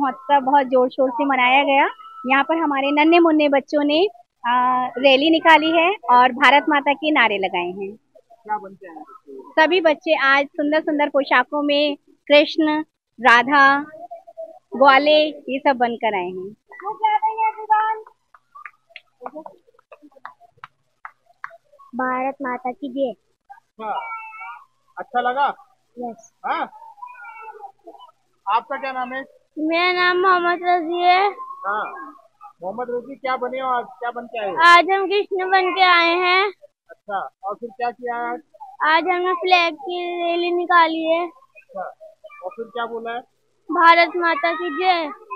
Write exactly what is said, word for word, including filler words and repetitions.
महोत्सव बहुत जोर शोर से मनाया गया। यहाँ पर हमारे नन्हे मुन्ने बच्चों ने रैली निकाली है और भारत माता के नारे लगाए हैं। क्या बनते हैं सभी बच्चे? आज सुंदर सुंदर पोशाकों में कृष्ण, राधा, ग्वाले ये सब बनकर आए हैं। भारत माता की जय। अच्छा लगा? यस। हाँ? आपका क्या नाम है? मेरा नाम मोहम्मद रजी है। हाँ। मोहम्मद रजी, क्या बने हो आज? क्या बन के आए? आज हम कृष्ण बन के आए हैं। अच्छा, और फिर क्या किया आज? आज हमने फ्लैग की रैली निकाली है। अच्छा, और फिर क्या बोला है? भारत माता की जय।